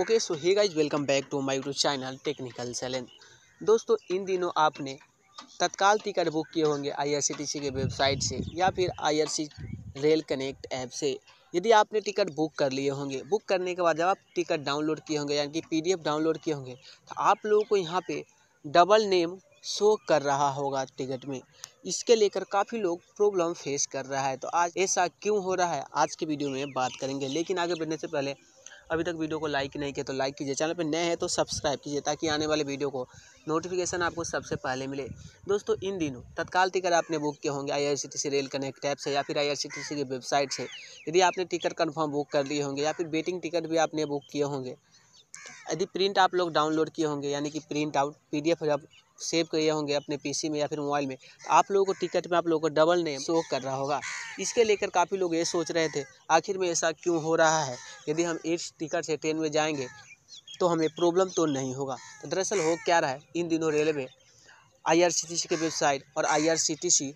Okay so hey guys welcome back to my YouTube channel technical Shailendra. दोस्तों इन दिनों आपने तत्काल टिकट बुक किए होंगे आईआरसीटीसी के वेबसाइट से या फिर आईआरसी रेल कनेक्ट ऐप से। यदि आपने टिकट बुक कर लिए होंगे, बुक करने के बाद जब आप टिकट डाउनलोड किए होंगे यानी कि पीडीएफ डाउनलोड किए होंगे तो आप लोगों को यहाँ पे डबल नेम शो कर रहा होगा टिकट में। इसके लेकर काफ़ी लोग प्रॉब्लम फेस कर रहा है, तो आज ऐसा क्यों हो रहा है आज के वीडियो में बात करेंगे। लेकिन आगे बढ़ने से पहले अभी तक वीडियो को लाइक नहीं किया तो लाइक कीजिए, चैनल पर नए हैं तो सब्सक्राइब कीजिए ताकि आने वाले वीडियो को नोटिफिकेशन आपको सबसे पहले मिले। दोस्तों इन दिनों तत्काल टिकट आपने बुक किए होंगे आईआरसीटीसी रेल कनेक्ट ऐप से या फिर आईआरसीटीसी की वेबसाइट से। यदि आपने टिकट कन्फर्म बुक कर लिए होंगे या फिर वेटिंग टिकट भी आपने बुक किए होंगे, यदि प्रिंट आप लोग डाउनलोड किए होंगे यानी कि प्रिंट आउट पीडीएफ जब सेव किए होंगे अपने पीसी में या फिर मोबाइल में तो आप लोगों को टिकट में आप लोगों को डबल नेम शो कर रहा होगा। इसके लेकर काफ़ी लोग ये सोच रहे थे आखिर में ऐसा क्यों हो रहा है, यदि हम इस टिकट से ट्रेन में जाएंगे तो हमें प्रॉब्लम तो नहीं होगा। तो दरअसल हो क्या रहा है, इन दिनों रेलवे आईआरसीटीसी के वेबसाइट और आईआरसीटीसी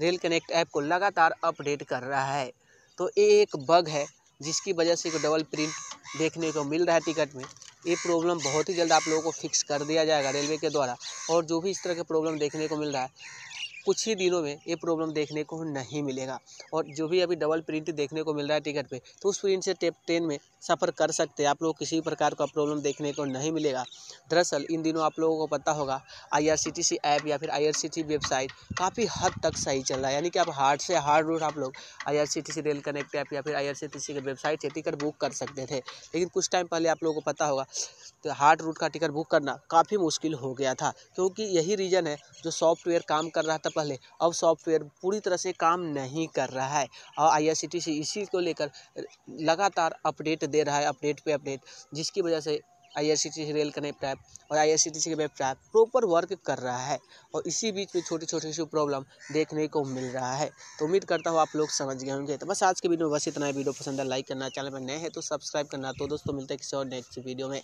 रेल कनेक्ट ऐप को लगातार अपडेट कर रहा है, तो ये एक बग है जिसकी वजह से डबल प्रिंट देखने को मिल रहा है टिकट में। ये प्रॉब्लम बहुत ही जल्द आप लोगों को फिक्स कर दिया जाएगा रेलवे के द्वारा, और जो भी इस तरह के प्रॉब्लम देखने को मिल रहा है कुछ ही दिनों में ये प्रॉब्लम देखने को नहीं मिलेगा। और जो भी अभी डबल प्रिंट देखने को मिल रहा है टिकट पे तो उस प्रिंट से ट्रेन में सफ़र कर सकते हैं, आप लोग किसी भी प्रकार का प्रॉब्लम देखने को नहीं मिलेगा। दरअसल इन दिनों आप लोगों को पता होगा आईआरसीटीसी ऐप या फिर आईआरसीटीसी वेबसाइट काफ़ी हद तक सही चल रहा है, यानी कि आप हार्ड से हार्ड रूट आप लोग आईआरसीटीसी रेल कनेक्ट ऐप या फिर आईआरसीटीसी के वेबसाइट से टिकट बुक कर सकते थे। लेकिन कुछ टाइम पहले आप लोगों को पता होगा तो हार्ड रूट का टिकट बुक करना काफ़ी मुश्किल हो गया था, क्योंकि यही रीज़न है जो सॉफ्टवेयर काम कर रहा था पहले, अब सॉफ्टवेयर पूरी तरह से काम नहीं कर रहा है। और आईआरसीटीसी इसी को लेकर लगातार अपडेट दे रहा है, अपडेट पे अपडेट, जिसकी वजह से आईआरसीटीसी रेल कनेक्ट ऐप और आईआरसीटीसी के वेबसाइट प्रॉपर वर्क कर रहा है। और इसी बीच में छोटी छोटी सी प्रॉब्लम देखने को मिल रहा है, तो उम्मीद करता हूँ आप लोग समझ गए होंगे। तो बस आज के वीडियो में बस इतना है। वीडियो पसंद है लाइक करना, चैनल पर नए हैं तो सब्सक्राइब करना। तो दोस्तों मिलते हैं किसी और नेक्स्ट वीडियो में।